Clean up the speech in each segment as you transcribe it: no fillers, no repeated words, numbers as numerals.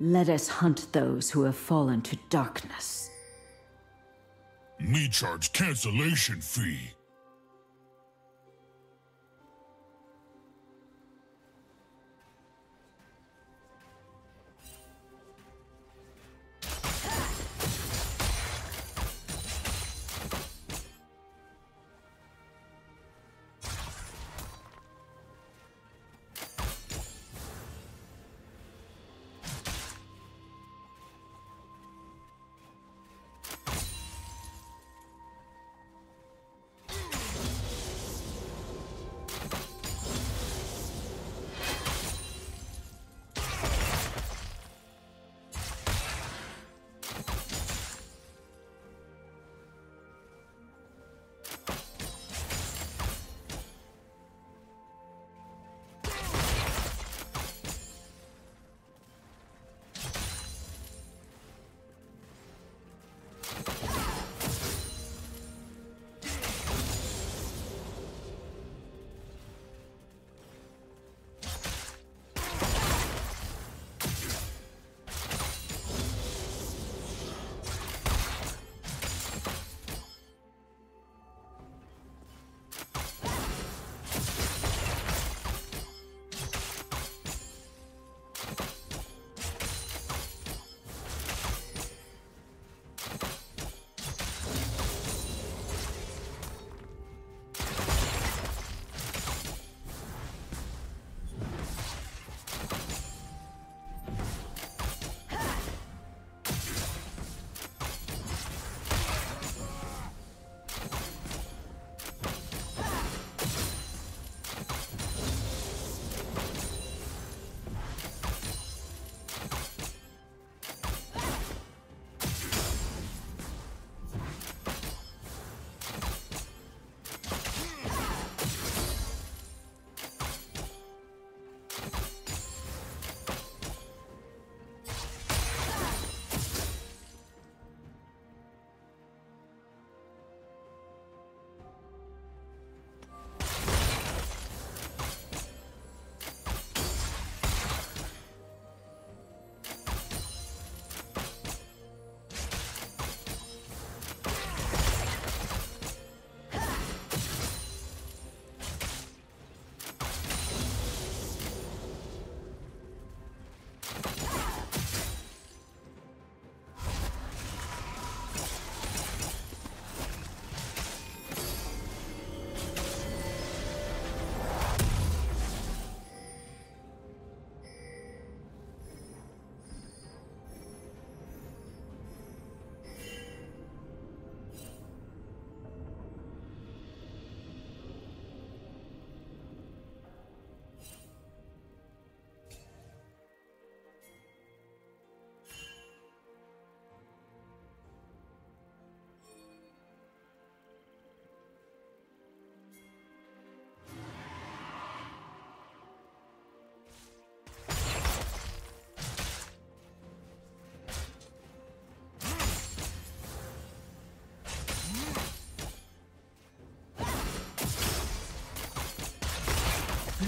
Let us hunt those who have fallen to darkness. Me charge cancellation fee.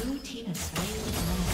Blue team has slain the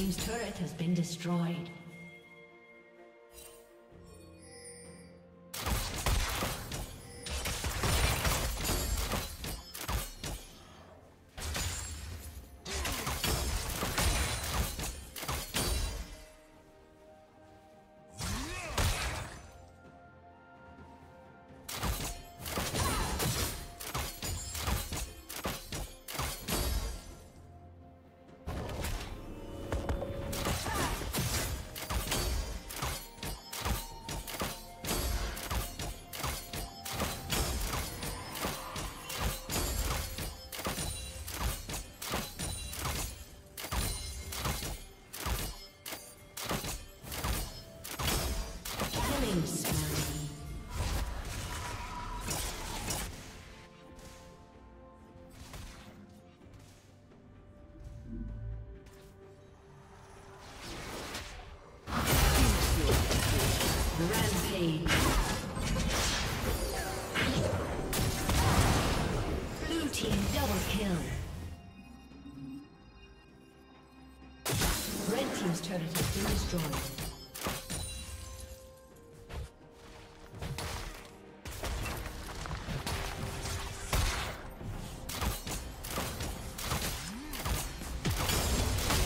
team's turret has been destroyed. Turret has been destroyed.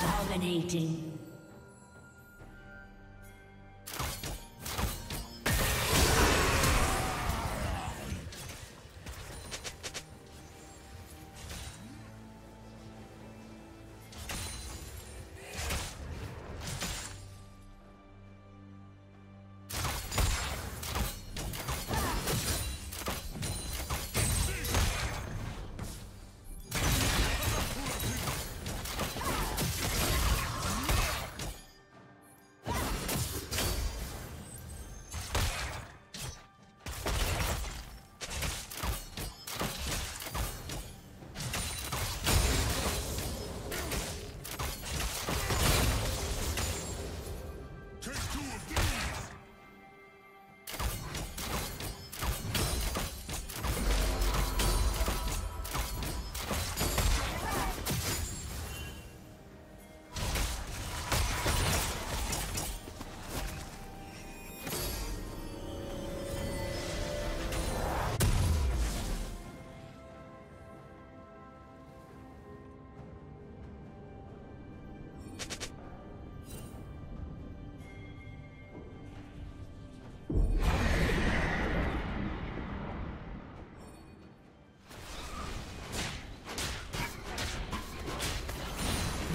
Dominating.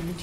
The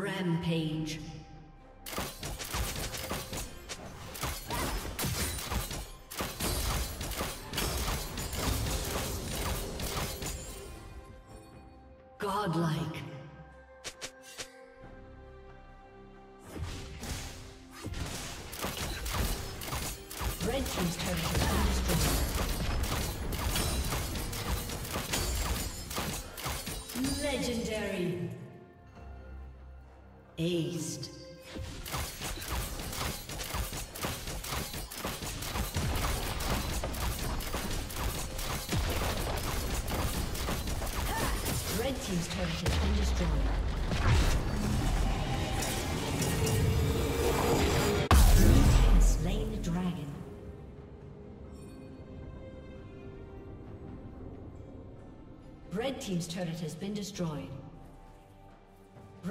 Rampage. Godlike. Red team's turret has been destroyed. Legendary. Aced. Red team's turret has been destroyed. Blue team has slain the dragon. Red team's turret has been destroyed.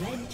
Red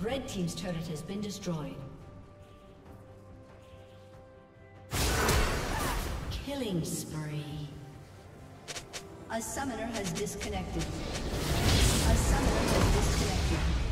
Red team's turret has been destroyed. Killing spree. A summoner has disconnected. A summoner has disconnected.